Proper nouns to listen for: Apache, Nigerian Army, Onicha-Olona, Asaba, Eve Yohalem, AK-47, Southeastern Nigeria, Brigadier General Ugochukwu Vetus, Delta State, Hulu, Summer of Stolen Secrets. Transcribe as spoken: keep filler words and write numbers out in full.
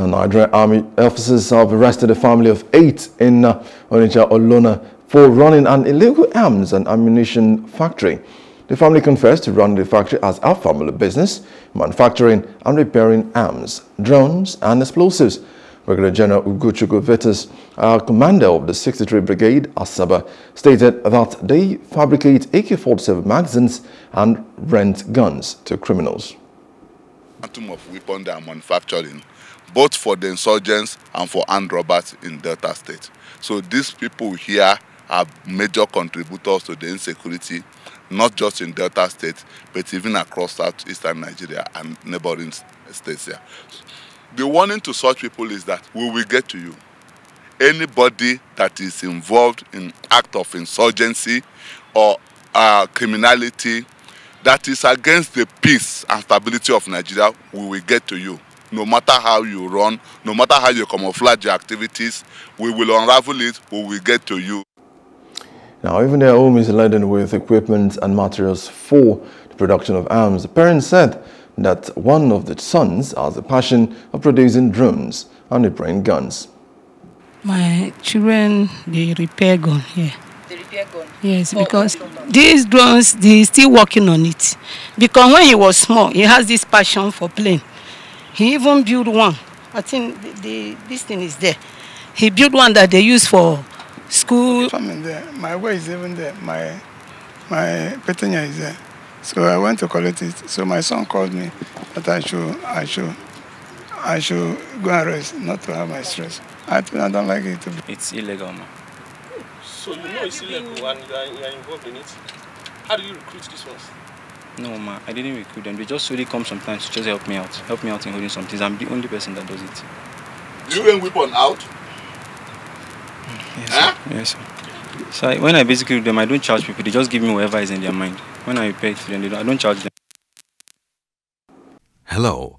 The Nigerian Army officers have arrested a family of eight in uh, Onicha-Olona for running an illegal arms and ammunition factory. The family confessed to running the factory as a family business, manufacturing and repairing arms, drones and explosives. Brigadier General Ugochukwu Vetus, commander of the sixty-three Brigade, Asaba, stated that they fabricate A K forty-seven magazines and rent guns to criminals. Quantum of weapons they are manufacturing, both for the insurgents and for armed robbers in Delta State. So these people here are major contributors to the insecurity, not just in Delta State, but even across Southeastern Nigeria and neighboring states here. The warning to such people is that we will get to you. Anybody that is involved in act of insurgency or uh, criminality that is against the peace and stability of Nigeria, we will get to you. No matter how you run, no matter how you camouflage your activities, we will unravel it, we will get to you. Now, even their home is laden with equipment and materials for the production of arms. The parents said that one of the sons has a passion of producing drones and repairing guns. My children, they repair gun here. They repair gun? Yes, oh, because these drones, they're still working on it. Because when he was small, he has this passion for plane. He even built one. I think the, the, this thing is there. He built one that they use for school. I'm there. My wife is even there. My, my petenia is there. So I went to collect it. So my son called me that I should, I should, I should go and rest, not to have my stress. I don't like it to be. It's illegal, man. So you know it's illegal and you are, you are involved in it. How do you recruit these ones? No, man, I didn't recruit them. They just really come sometimes to just help me out. Help me out in holding some things. I'm the only person that does it. Do you bring weapon out? Yes, huh? Sir. Yes, sir. So I, when I basically do them, I don't charge people. They just give me whatever is in their mind. When I pay for them, they don't, I don't charge them. Hello.